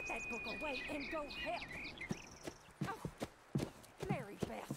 Put that book away and go help. Oh, Marybeth.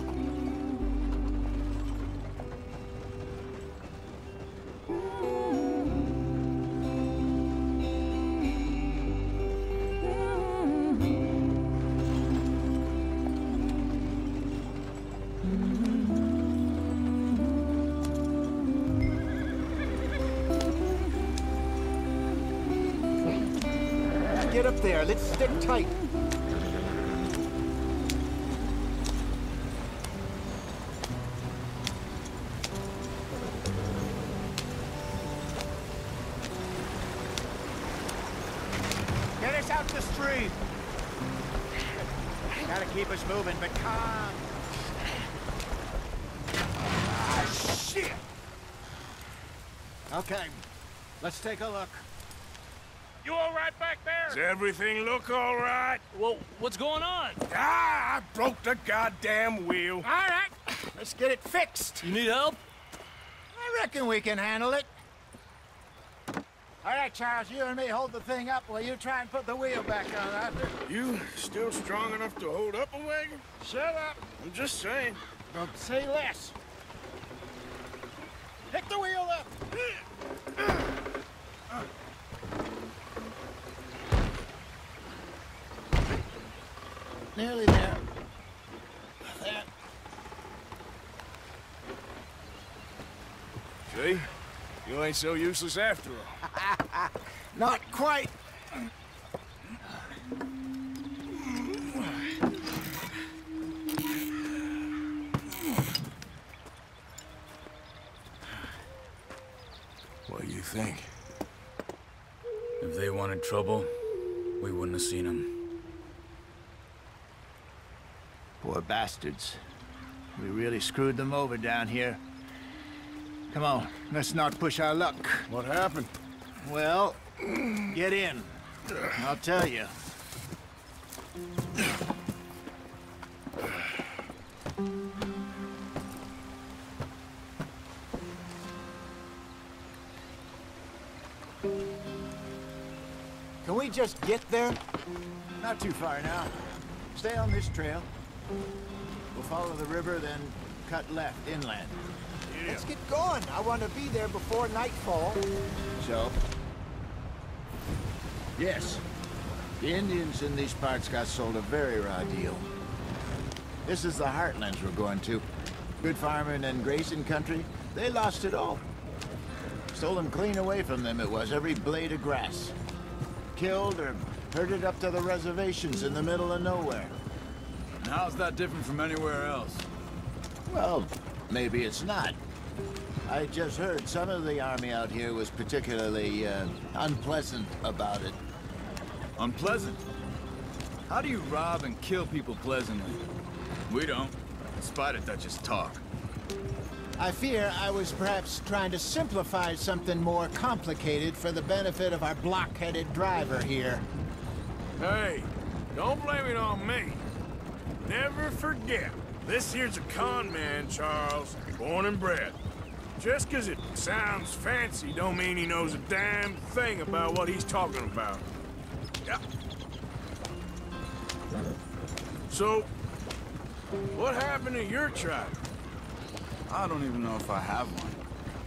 There, let's stick tight. Get us out the stream. Gotta keep us moving, but calm. Ah, shit! Okay, let's take a look. You all right back there? Does everything look all right? Well, what's going on? Ah, I broke the goddamn wheel. All right, let's get it fixed. You need help? I reckon we can handle it. All right, Charles, you and me hold the thing up while you try and put the wheel back on, Arthur. You still strong enough to hold up a wagon? Shut up. I'm just saying. Don't say less. Pick the wheel up. Nearly there. That. See? You ain't so useless after all. Not quite. What do you think? If they wanted trouble, we wouldn't have seen them. Poor bastards. We really screwed them over down here. Come on, let's not push our luck. What happened? Well, get in. I'll tell you. Can we just get there? Not too far now. Stay on this trail. We'll follow the river, then cut left, inland. Yeah. Let's get going. I want to be there before nightfall. So? Yes. The Indians in these parts got sold a very raw deal. This is the Heartlands we're going to. Good farming and grazing country. They lost it all. Stolen clean away from them it was, every blade of grass. Killed or herded up to the reservations in the middle of nowhere. How's that different from anywhere else? Well, maybe it's not. I just heard some of the army out here was particularly unpleasant about it. Unpleasant? How do you rob and kill people pleasantly? We don't, in spite of Dutch's talk. I fear I was perhaps trying to simplify something more complicated for the benefit of our blockheaded driver here. Hey, don't blame it on me. Never forget, this here's a con man, Charles, born and bred. Just 'cause it sounds fancy don't mean he knows a damn thing about what he's talking about. Yeah. So, what happened to your tribe? I don't even know if I have one.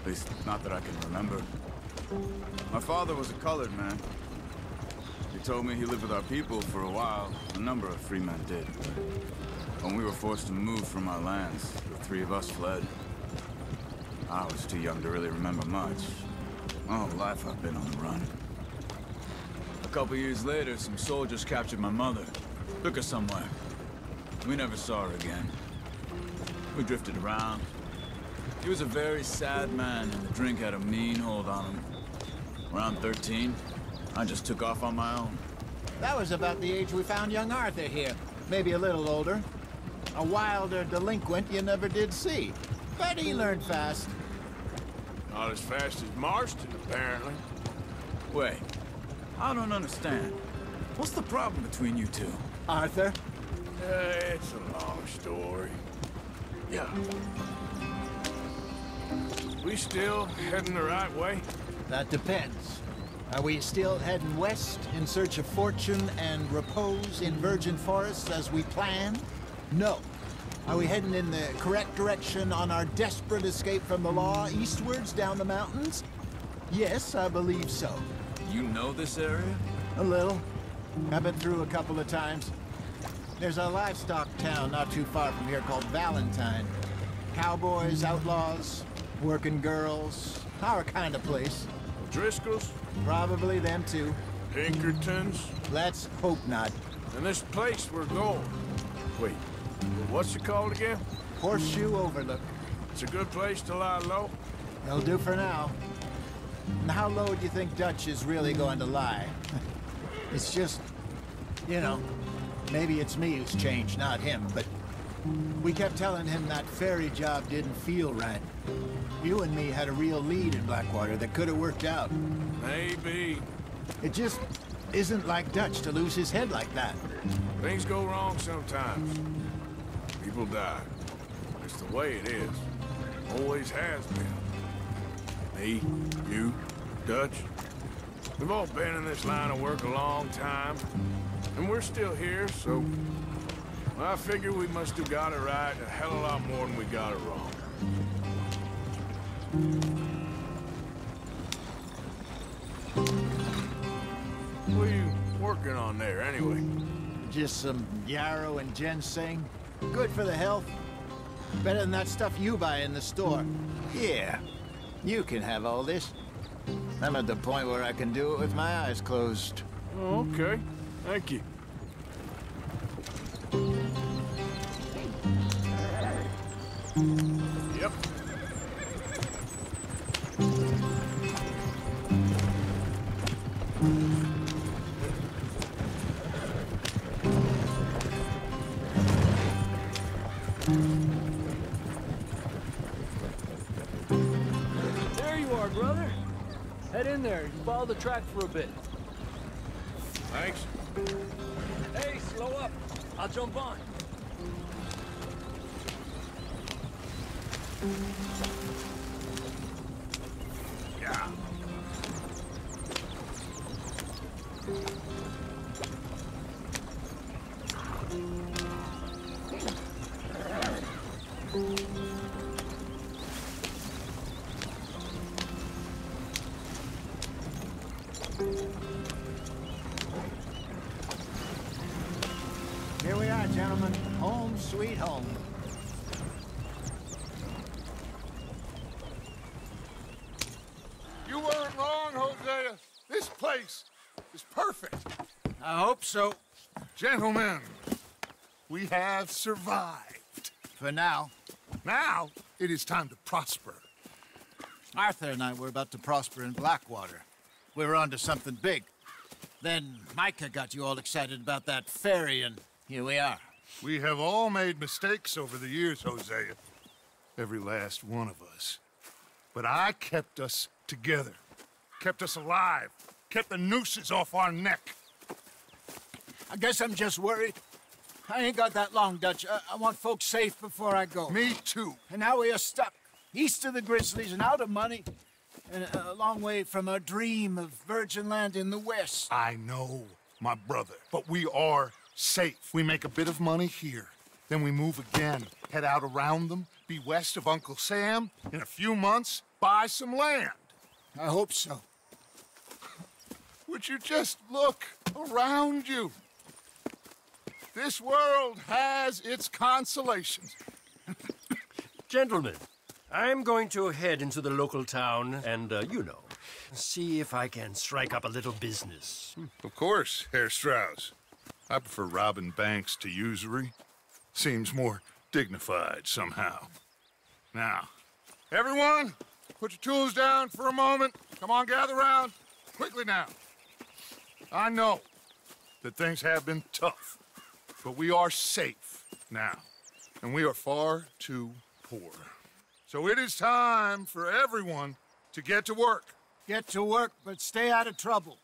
At least, not that I can remember. My father was a colored man. He told me he lived with our people for a while. A number of free men did. When we were forced to move from our lands, the three of us fled. I was too young to really remember much. My whole life I've been on the run. A couple years later, some soldiers captured my mother. Took her somewhere. We never saw her again. We drifted around. He was a very sad man, and the drink had a mean hold on him. Around 13, I just took off on my own. That was about the age we found young Arthur here. Maybe a little older. A wilder delinquent you never did see. But he learned fast. Not as fast as Marston, apparently. Wait, I don't understand. What's the problem between you two? Arthur? It's a long story. Yeah. We still heading the right way? That depends. Are we still heading west in search of fortune and repose in virgin forests as we planned? No. Are we heading in the correct direction on our desperate escape from the law eastwards down the mountains? Yes, I believe so. You know this area? A little. I've been through a couple of times. There's a livestock town not too far from here called Valentine. Cowboys, outlaws, working girls. Our kind of place. Driscoll's? Probably them too. Pinkertons? Let's hope not. And this place we're going. Wait, what's it called again? Horseshoe Overlook. It's a good place to lie low? They'll do for now. And how low do you think Dutch is really going to lie? It's just, you know, maybe it's me who's changed, not him, but we kept telling him that ferry job didn't feel right. You and me had a real lead in Blackwater that could have worked out. Maybe. It just isn't like Dutch to lose his head like that. Things go wrong sometimes. People die. It's the way it is. Always has been. Me, you, Dutch. We've all been in this line of work a long time, and we're still here, so I figure we must have got it right a hell of a lot more than we got it wrong. What are you working on there, anyway? Just some yarrow and ginseng. Good for the health. Better than that stuff you buy in the store. Yeah, you can have all this. I'm at the point where I can do it with my eyes closed. Oh, okay. Thank you. Yep. There you are, brother. Head in there and follow the track for a bit. Thanks. Hey, slow up. I'll jump on. Yeah. Here we are, gentlemen. Home sweet home. You weren't wrong, Hosea. This place is perfect. I hope so. Gentlemen, We have survived. For now. Now it is time to prosper. Arthur and I were about to prosper in Blackwater. We were onto something big. Then Micah got you all excited about that ferry, and here we are. We have all made mistakes over the years, Hosea. Every last one of us. But I kept us together. Kept us alive. Kept the nooses off our neck. I guess I'm just worried. I ain't got that long, Dutch. I want folks safe before I go. Me too. And now we are stuck. East of the Grizzlies and out of money. And a long way from our dream of virgin land in the West. I know, my brother. But we are safe. We make a bit of money here. Then we move again. Head out around them. Be west of Uncle Sam. In a few months, buy some land. I hope so. Would you just look around you? This world has its consolations. Gentlemen, I'm going to head into the local town and, see if I can strike up a little business. Of course, Herr Strauss. I prefer robbing banks to usury. Seems more dignified somehow. Now, everyone, put your tools down for a moment. Come on, gather round. Quickly now. I know that things have been tough. But we are safe now, and we are far too poor. So it is time for everyone to get to work. Get to work, but stay out of trouble.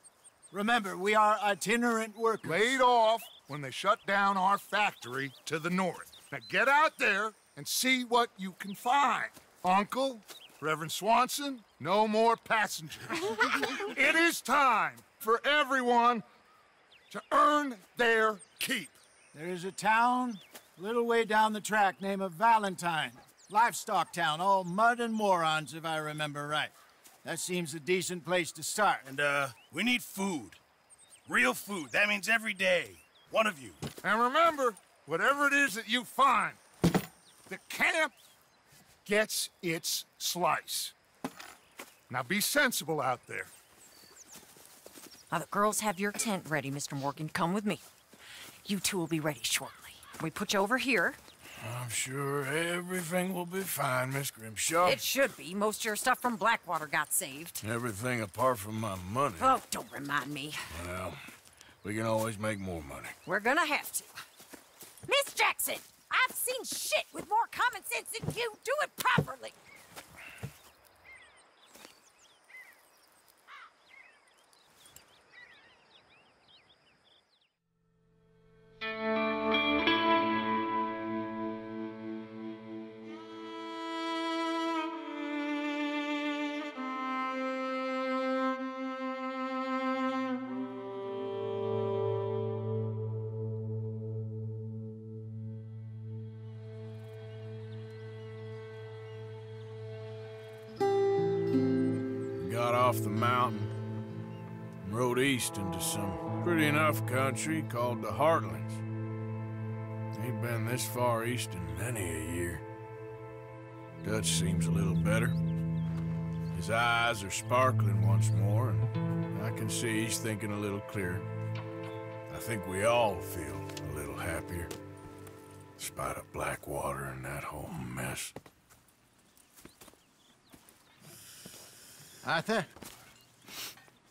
Remember, we are itinerant workers. Laid off when they shut down our factory to the north. Now get out there and see what you can find. Uncle, Reverend Swanson, no more passengers. It is time for everyone to earn their keep. There is a town a little way down the track named Valentine. Livestock town, all mud and morons, if I remember right. That seems a decent place to start. And, we need food. Real food. That means every day. One of you. And remember, whatever it is that you find, the camp gets its slice. Now be sensible out there. Now the girls have your tent ready, Mr. Morgan. Come with me. You two will be ready shortly. We put you over here. I'm sure everything will be fine, Miss Grimshaw. It should be. Most of your stuff from Blackwater got saved. Everything apart from my money. Oh, don't remind me. Well, we can always make more money. We're gonna have to. Miss Jackson, I've seen shit with more common sense than you. Do it properly. Off the mountain and rode east into some pretty enough country called the Heartlands. Ain't been this far east in many a year. Dutch seems a little better. His eyes are sparkling once more, and I can see he's thinking a little clearer. I think we all feel a little happier, in spite of Blackwater and that whole mess. Arthur?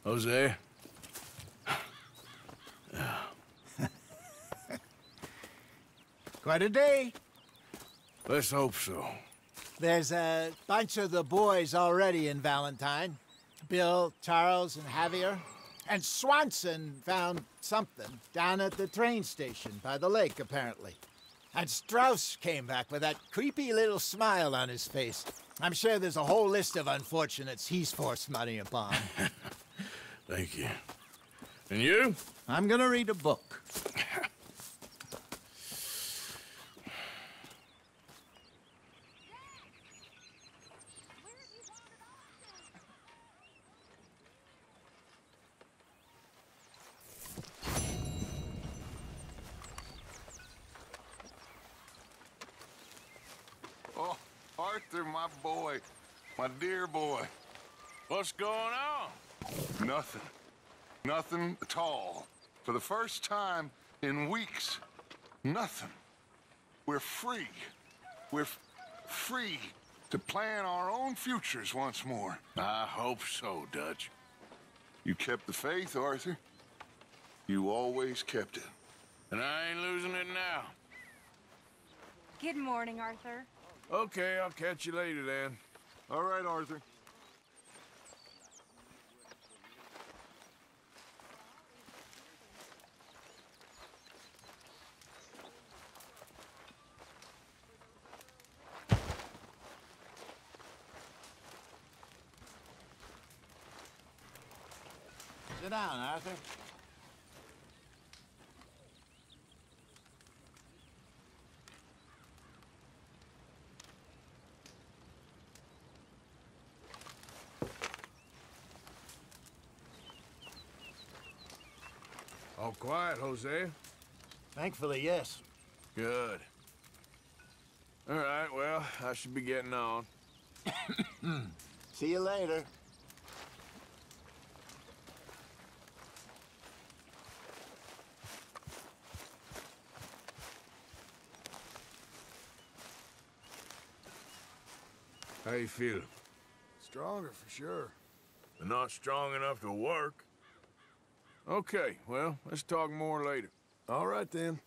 Jose? Quite a day. Let's hope so. There's a bunch of the boys already in Valentine. Bill, Charles, and Javier. And Swanson found something down at the train station by the lake, apparently. And Strauss came back with that creepy little smile on his face. I'm sure there's a whole list of unfortunates he's forced money upon. Thank you. And you? I'm gonna read a book. Arthur, my boy, my dear boy. What's going on? Nothing. Nothing at all. For the first time in weeks, Nothing. We're free. We're free to plan our own futures once more. I hope so, Dutch. You kept the faith, Arthur. You always kept it. And I ain't losing it now. Good morning, Arthur. Okay, I'll catch you later, then. All right, Arthur. Sit down, Arthur. All quiet, Jose? Thankfully, yes. Good. All right, well, I should be getting on. See you later. How you feel? Stronger, for sure. But not strong enough to work. Okay, well, let's talk more later. All right, then.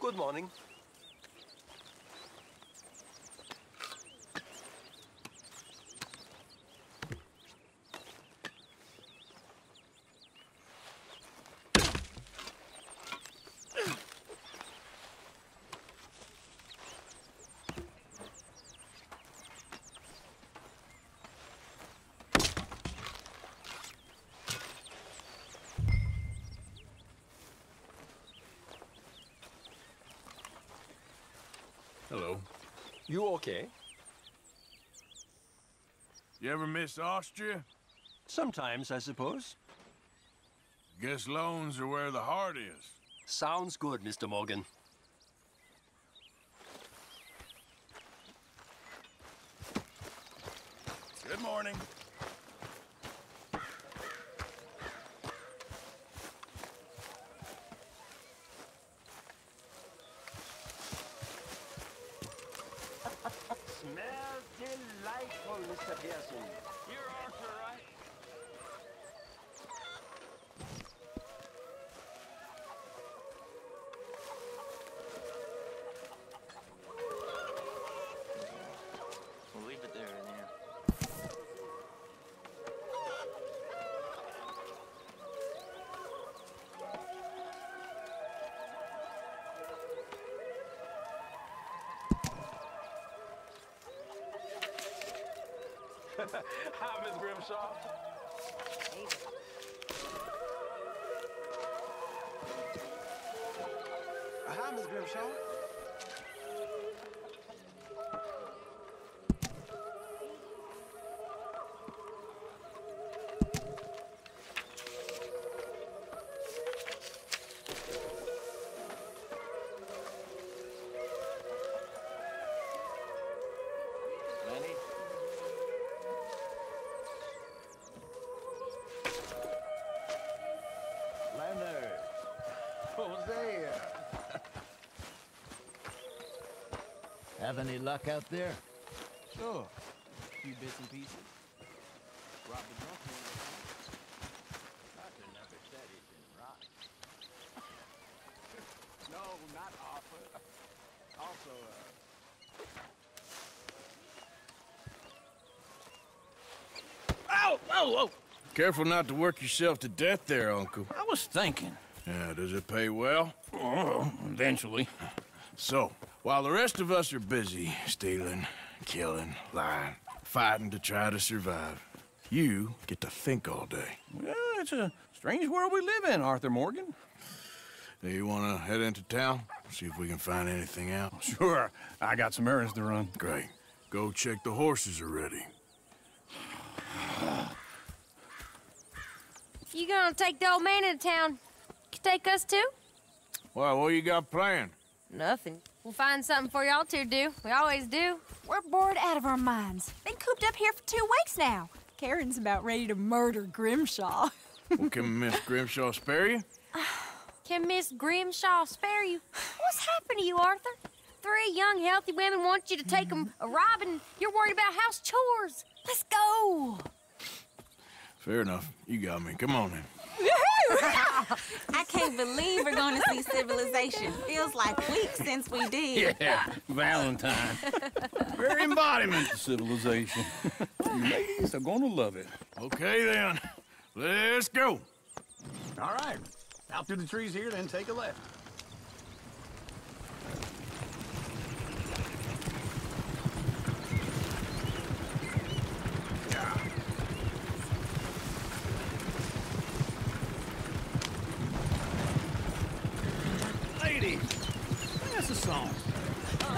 Good morning. Hello. You okay? You ever miss Austria? Sometimes, I suppose. Guess loans are where the heart is. Sounds good, Mr. Morgan. Good morning. Hi, Miss Grimshaw. Hey. Hi, Miss Grimshaw. Have any luck out there? Sure. A few bits and pieces. Robin Arthur never said he didn't rock. No, not Arthur. Also, Ow! Ow! Ow! Careful not to work yourself to death there, Uncle. I was thinking. Yeah, does it pay well? Oh, eventually. So, While the rest of us are busy stealing, killing, lying, fighting to try to survive, you get to think all day. Well, it's a strange world we live in, Arthur Morgan. Do you want to head into town? See if we can find anything out? Sure. I got some errands to run. Great. Go check the horses are ready. If you're gonna take the old man into town, you can take us too? Well, what you got planned? Nothing. We'll find something for y'all to do. We always do. We're bored out of our minds. Been cooped up here for 2 weeks now. Karen's about ready to murder Grimshaw. Well, can Miss Grimshaw spare you? Can Miss Grimshaw spare you? What's happened to you, Arthur? 3 young, healthy women want you to take them a-robbing. You're worried about house chores. Let's go. Fair enough. You got me. Come on, then. I can't believe we're going to see civilization. Feels like weeks since we did. Yeah, Valentine. Very embodiment of civilization. Ladies are going to love it. Okay, then. Let's go. All right. Out through the trees here, then take a left. Ladies, sing us a song. I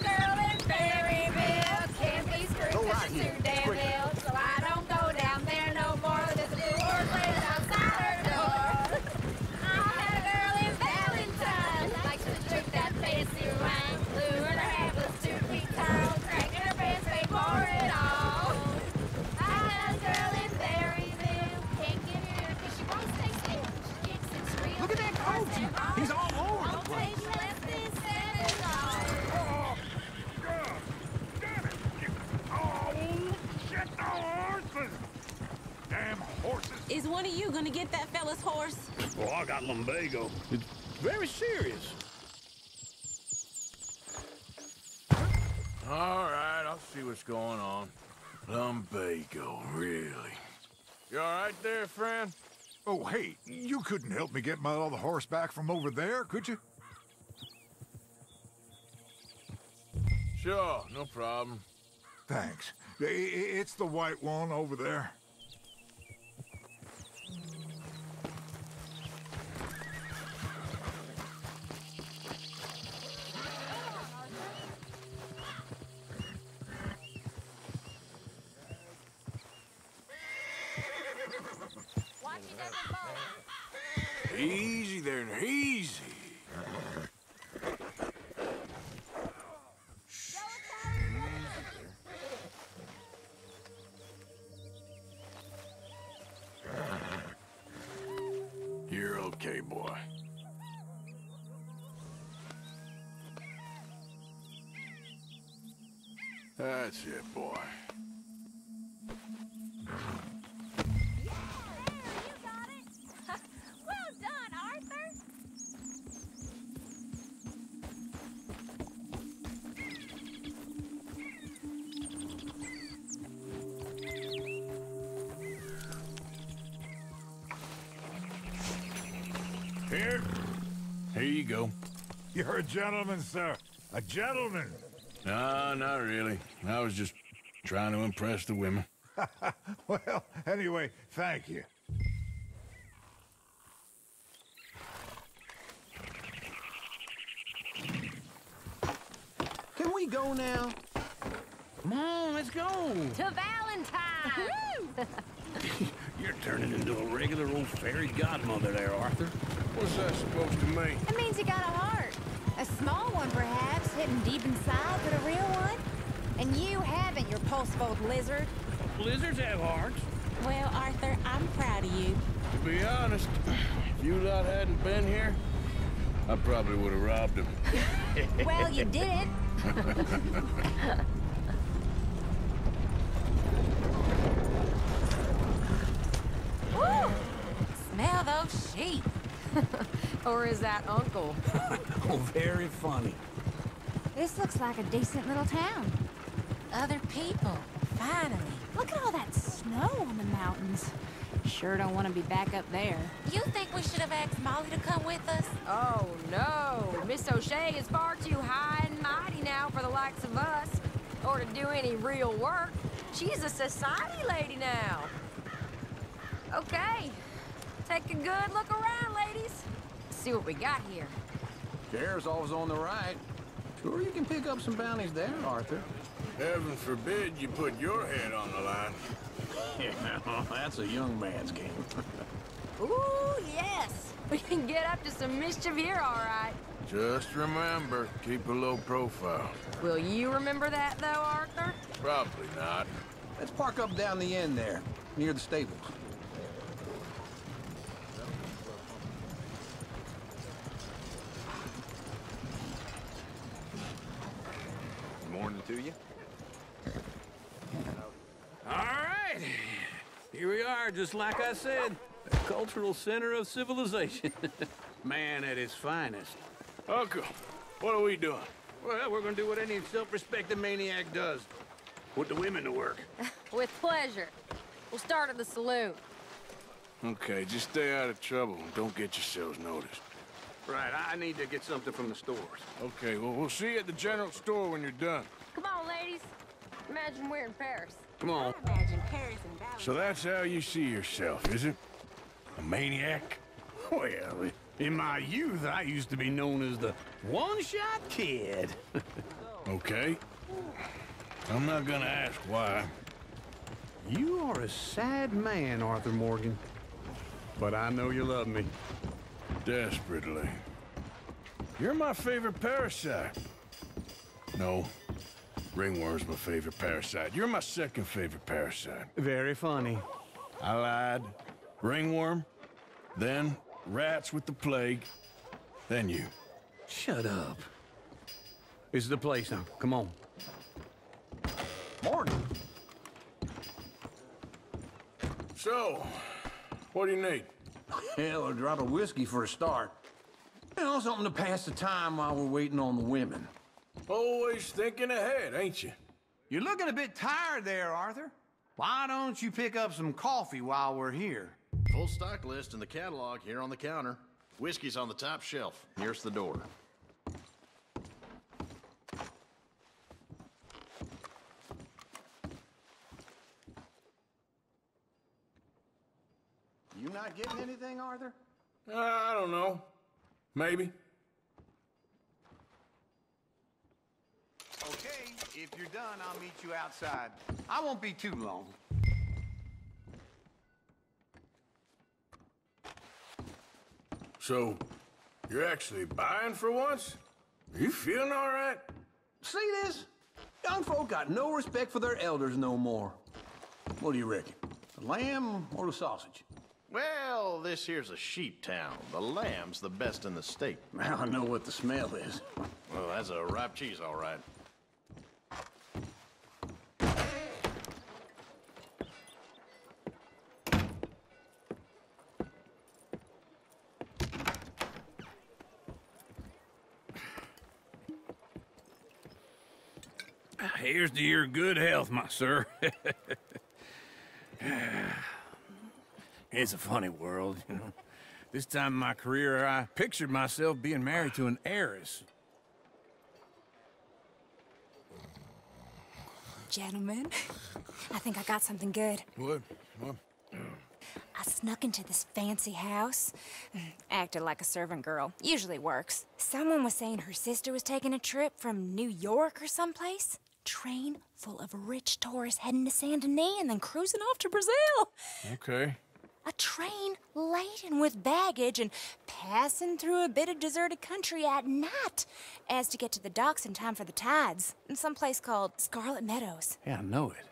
got a girl in Berryville, can't be screwed because she's too damn ill, so I don't go down there no more. There's a new orphan outside her door. I had a girl in Valentine, like she took that fancy wine, blew her hair was 2 feet tall, cracking her pants, paid for it all. I had a girl in Berryville, can't get her because she won't stay still. She kicks and screams. Look at that coach! He's all over the place. Is one of you gonna get that fella's horse? Well, I got lumbago. It's very serious. All right, I'll see what's going on. Lumbago, really? You all right there, friend? Oh, hey, you couldn't help me get my other horse back from over there, could you? Sure, no problem. Thanks. It's the white one over there. Easy there, easy. You're okay, boy. That's it, boy. You're a gentleman, sir. A gentleman. No, not really. I was just trying to impress the women. Well, anyway, thank you. Can we go now? Come on, let's go. To Valentine. You're turning into a regular old fairy godmother there, Arthur. What's that supposed to mean? It means you got a heart. A small one, perhaps, hidden deep inside, but a real one. And you haven't, your pulse-fold lizard. Lizards have hearts. Well, Arthur, I'm proud of you. To be honest, if you lot hadn't been here, I probably would have robbed him. Well, you did. Woo! Smell those sheep. Or is that Uncle? Oh, very funny. This looks like a decent little town. Other people, finally. Look at all that snow on the mountains. Sure don't want to be back up there. You think we should have asked Molly to come with us? Oh, no. Miss O'Shea is far too high and mighty now for the likes of us, or to do any real work. She's a society lady now. Okay. Take a good look around, ladies. See what we got here. There's always on the right. Sure you can pick up some bounties there, Arthur. Heaven forbid you put your head on the line. Yeah, well, that's a young man's game. Ooh, yes. We can get up to some mischief here, all right. Just remember, keep a low profile. Will you remember that, though, Arthur? Probably not. Let's park up down the end there, near the stables. Good morning to you. Here we are, just like I said, the cultural center of civilization. Man at his finest. Uncle, what are we doing? Well, we're gonna do what any self-respecting maniac does. Put the women to work. With pleasure. We'll start at the saloon. Okay, just stay out of trouble and don't get yourselves noticed. Right, I need to get something from the stores. Okay, well, we'll see you at the general store when you're done. Come on, ladies. Imagine we're in Paris. Come on. So that's how you see yourself, is it? A maniac? Well, in my youth, I used to be known as the one-shot kid. Okay. I'm not gonna ask why. You are a sad man, Arthur Morgan. But I know you love me. Desperately. You're my favorite parasite. No. Ringworm's my favorite parasite. You're my second favorite parasite. Very funny. I lied. Ringworm, then rats with the plague, then you. Shut up. This is the place now. Come on. Morning. So, what do you need? Hell, a drop of whiskey for a start. You know, something to pass the time while we're waiting on the women. Always thinking ahead, ain't you? You're looking a bit tired there, Arthur. Why don't you pick up some coffee while we're here? Full stock list in the catalog here on the counter. Whiskey's on the top shelf, nearest the door. You not getting anything, Arthur? I don't know. Maybe. Okay, if you're done, I'll meet you outside. I won't be too long. So, you're actually buying for once? Are you feeling all right? See this? Young folk got no respect for their elders no more. What do you reckon? The lamb or the sausage? Well, this here's a sheep town. The lamb's the best in the state. Now I know what the smell is. Well, that's a ripe cheese, all right. Here's to your good health, my sir. It's a funny world, you know. This time in my career, I pictured myself being married to an heiress. Gentlemen, I think I got something good. What? What? I snuck into this fancy house. Acted like a servant girl. Usually works. Someone was saying her sister was taking a trip from New York or someplace. Train full of rich tourists heading to Saint-Denis and then cruising off to Brazil. Okay. A train laden with baggage and passing through a bit of deserted country at night as to get to the docks in time for the tides in some place called Scarlet Meadows. Yeah, I know it.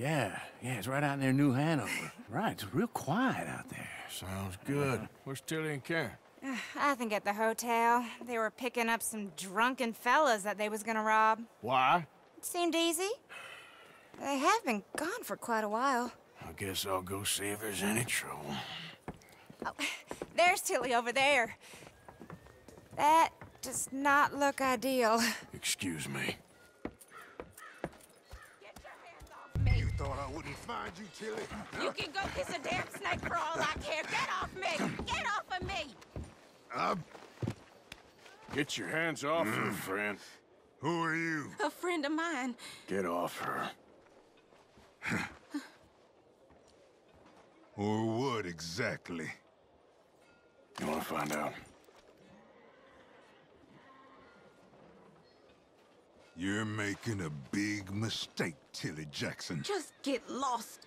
Yeah, it's right out near New Hanover. Right, it's real quiet out there. Sounds good. Where's Tilly and Karen? I think at the hotel. They were picking up some drunken fellas that they was gonna rob. Why? It seemed easy. They have been gone for quite a while. I guess I'll go see if there's any trouble. Oh, there's Tilly over there. That does not look ideal. Excuse me. Get your hands off me! You thought I I wouldn't find you, Tilly. You can go kiss a damn snake for all I care. Get off me! Get off of me! Get your hands off her, friend. Who are you? A friend of mine. Get off her. Or what exactly? You want to find out? You're making a big mistake, Tilly Jackson. Just get lost.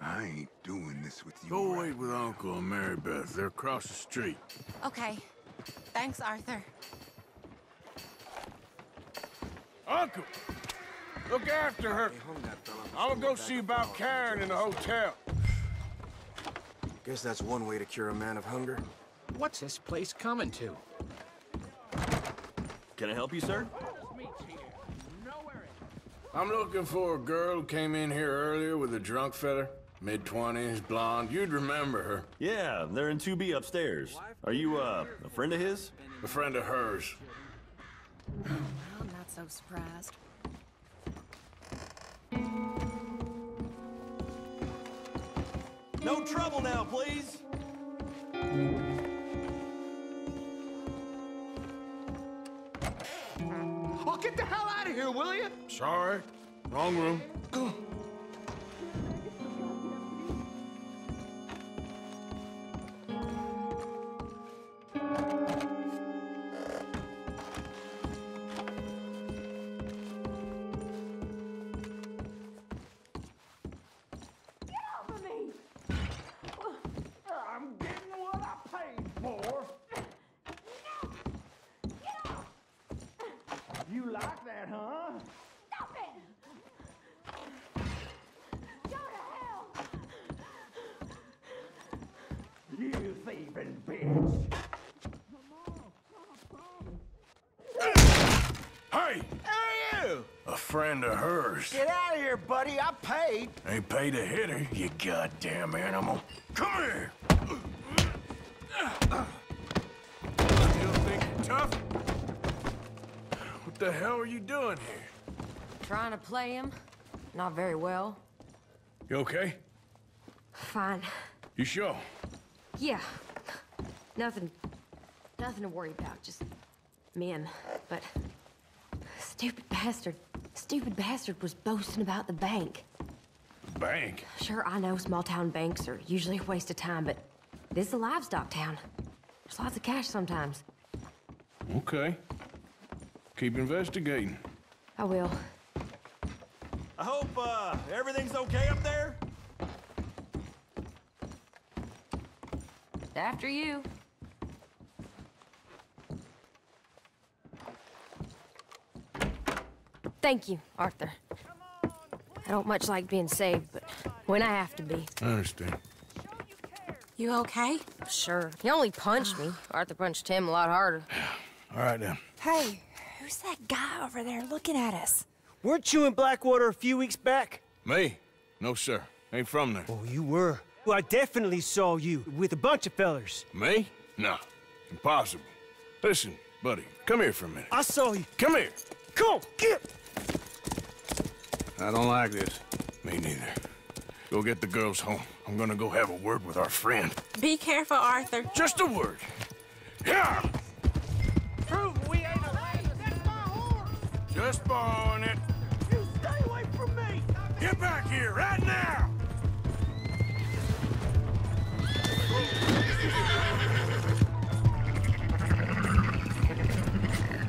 I ain't doing this with you. Go wait with Uncle and Marybeth. They're across the street. Okay. Thanks, Arthur. Uncle! Look after her. I'm gonna go see about Karen in the hotel. Guess that's one way to cure a man of hunger. What's this place coming to? Can I help you, sir? I'm looking for a girl who came in here earlier with a drunk fella. Mid-20s, blonde. You'd remember her. Yeah, they're in 2B upstairs. Are you, a friend of his? A friend of hers. Well, I'm not so surprised. No trouble now, please! Oh, get the hell out of here, will you? Sorry. Wrong room. Get out of here, buddy. I paid. Ain't paid to hit her, you goddamn animal. Come here! You think you're tough? What the hell are you doing here? Trying to play him. Not very well. You okay? Fine. You sure? Yeah. Nothing to worry about. Just men. But stupid bastard was boasting about the bank. Bank? Sure, I know small-town banks are usually a waste of time, but this is a livestock town. There's lots of cash sometimes. Okay. Keep investigating. I will. I hope, everything's okay up there? After you. Thank you, Arthur. I don't much like being saved, but when I have to be. I understand. You okay? Sure. He only punched me. Arthur punched him a lot harder. All right, then. Hey, who's that guy over there looking at us? Weren't you in Blackwater a few weeks back? Me? No, sir. Ain't from there. Oh, you were. Well, I definitely saw you with a bunch of fellers. Me? No. Impossible. Listen, buddy, come here for a minute. I saw you. Come here. Go! Get! I don't like this. Me neither. Go get the girls home. I'm gonna go have a word with our friend. Be careful, Arthur. Just a word. Yeah! Prove we ain't alive. That's my horse! Just borrowing it. You stay away from me! Get back here right now!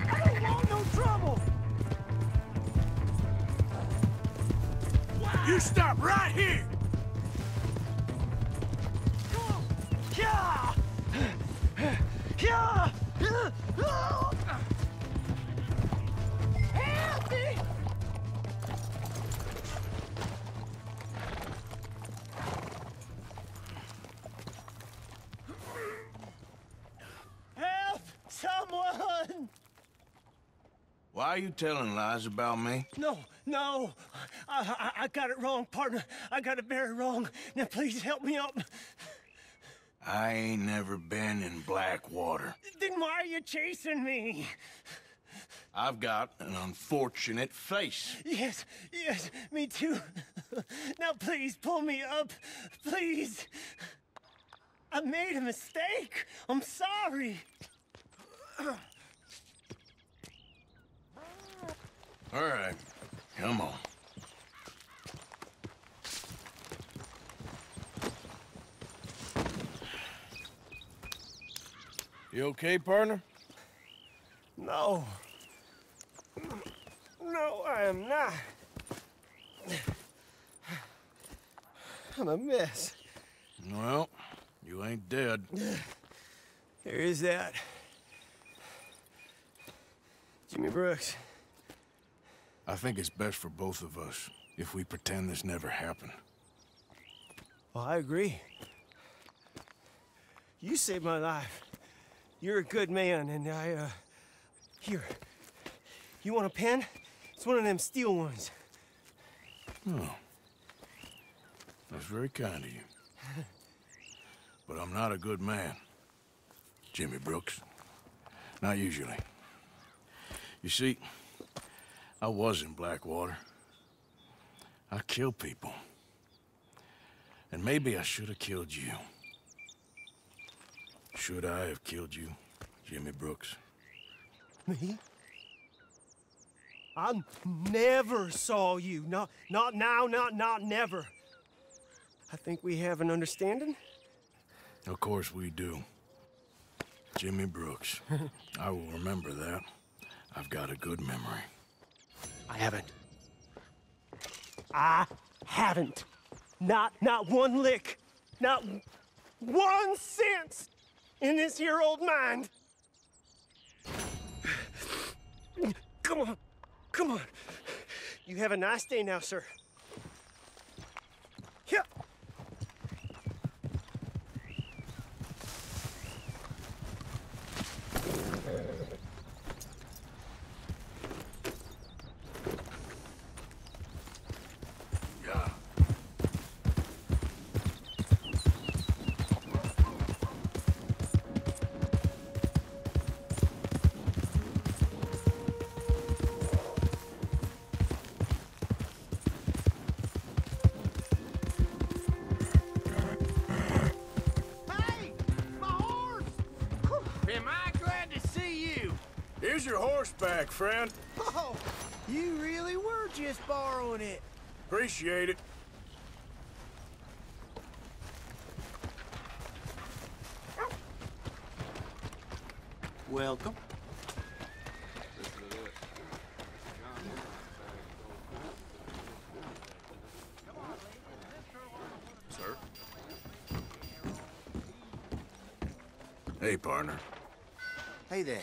I don't want no trouble! You stop right here! Help me! Help! Someone! Why are you telling lies about me? No, no! I got it wrong, partner. I got it very wrong. Now, please help me up. I ain't never been in Blackwater. Then why are you chasing me? I've got an unfortunate face. Yes, yes, me too. Now please pull me up, please. I made a mistake. I'm sorry. All right, come on. You okay, partner? No. No, I am not. I'm a mess. Well, you ain't dead. There is that. Jimmy Brooks. I think it's best for both of us if we pretend this never happened. Well, I agree. You saved my life. You're a good man, and I, Here. You want a pen? It's one of them steel ones. Oh. That's very kind of you. But I'm not a good man, Jimmy Brooks. Not usually. You see, I was in Blackwater. I killed people. And maybe I should have killed you. Should I have killed you, Jimmy Brooks? Me? I never saw you. Not now, not never. I think we have an understanding. Of course we do. Jimmy Brooks. I will remember that. I've got a good memory. I haven't. Not one lick. Not one cent. In this here old mind. Come on, come on. You have a nice day now, sir. Yep. Your horse back, friend. Oh, you really were just borrowing it. Appreciate it. Welcome. Sir. Hey, partner. Hey there.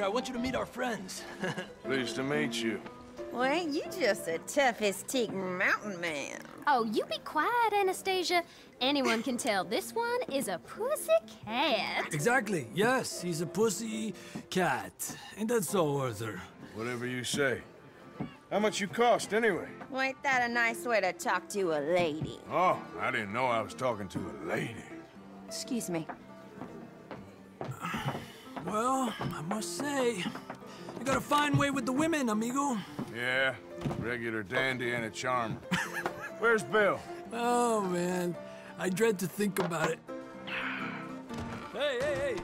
I want you to meet our friends. Pleased to meet you. Well, ain't you just the toughest teak mountain man? Oh, you be quiet, Anastasia. Anyone can tell this one is a pussy cat. Exactly. Yes, he's a pussy cat. Ain't that so, Arthur? Whatever you say. How much you cost, anyway? Well, ain't that a nice way to talk to a lady? Oh, I didn't know I was talking to a lady. Excuse me. Well, I must say, I got a fine way with the women, amigo. Yeah, regular dandy and a charmer. Where's Bill? Oh, man, I dread to think about it. Hey!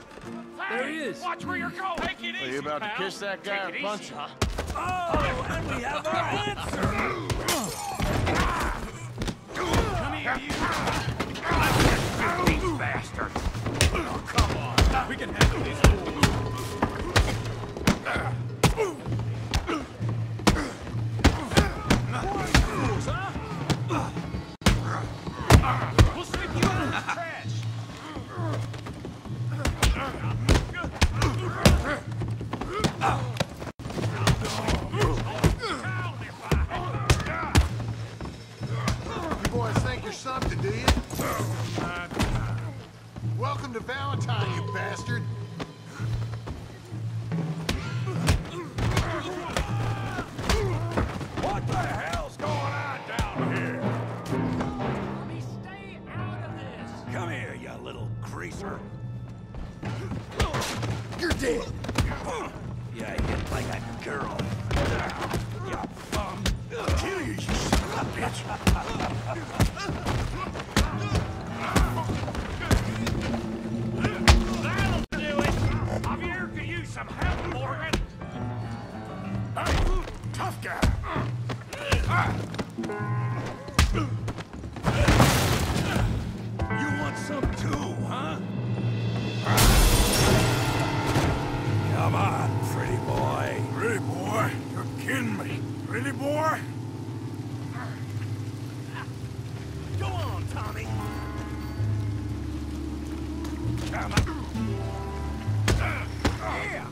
There he is. Watch where you're going. Take it easy, are you about pal? To kiss that guy or punch him? Oh, and we have our answer. Come here, you. Let's get these bastards. Oh, come on. We can handle these fools. Fools, huh? We'll sweep you out of the trash. You boys think you're something, do you? Welcome to Valentine, you bastard. What the hell's going on down here? Let me stay out of this. Come here, you little greaser. You're dead. Yeah, I hit like a girl. You bum. I'll kill you, you son of a bitch. That'll do it. Javier could use some help, Morgan. Hey, tough guy. You want some too, huh? Come on, pretty boy. Pretty boy? You're kidding me. Pretty boy? Go on, Tommy. Come on. Yeah.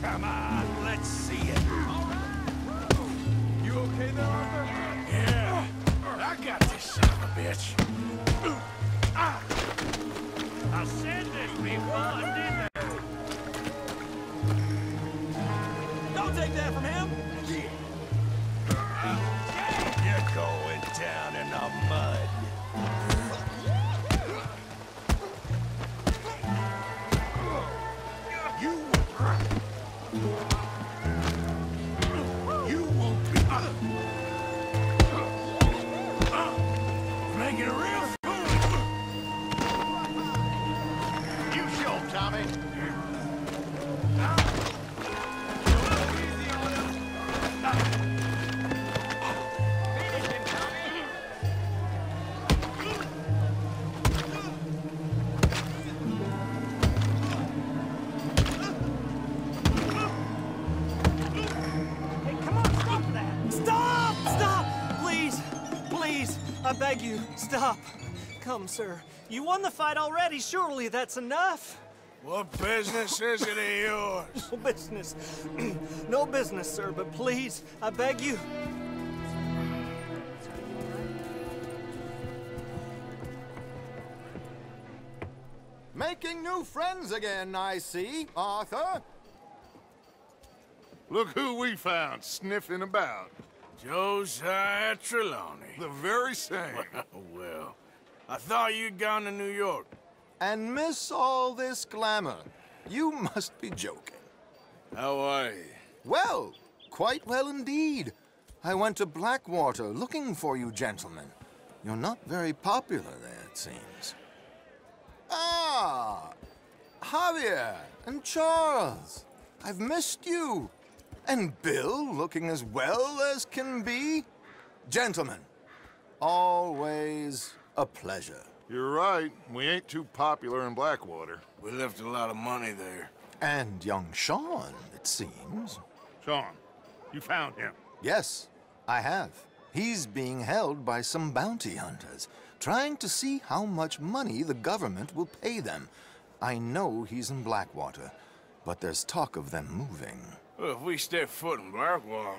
Come on, let's see it. All right. Whoa. You okay there, Arthur? Yeah. I got this son of a bitch. I said this before, I did that. Don't take that from him! Yeah. You're going down in the mud. You won't be making a real fool. You show, Tommy. Thank you. Stop. Come, sir. You won the fight already. Surely that's enough. What business is it of yours? No business. No business, sir, but please, I beg you. Making new friends again, I see, Arthur. Look who we found sniffing about. Josiah Trelawney. The very same. Well, I thought you'd gone to New York. And miss all this glamour. You must be joking. How are you? Well, quite well indeed. I went to Blackwater looking for you gentlemen. You're not very popular there, it seems. Ah! Javier and Charles. I've missed you. And Bill, looking as well as can be. Gentlemen, always a pleasure. You're right. We ain't too popular in Blackwater. We left a lot of money there. And young Sean, it seems. Sean, you found him? Yes, I have. He's being held by some bounty hunters, trying to see how much money the government will pay them. I know he's in Blackwater, but there's talk of them moving. Well, if we step foot in Blackwall,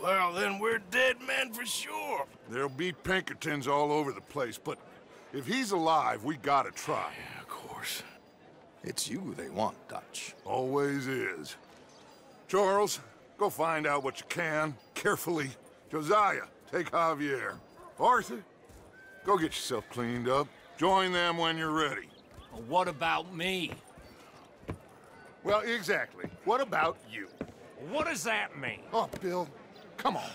well, then we're dead men for sure. There'll be Pinkertons all over the place, but if he's alive, we gotta try. Yeah, of course. It's you they want, Dutch. Always is. Charles, go find out what you can, carefully. Josiah, take Javier. Arthur, go get yourself cleaned up. Join them when you're ready. Well, what about me? Well, exactly. What about you? What does that mean? Oh, Bill, come on.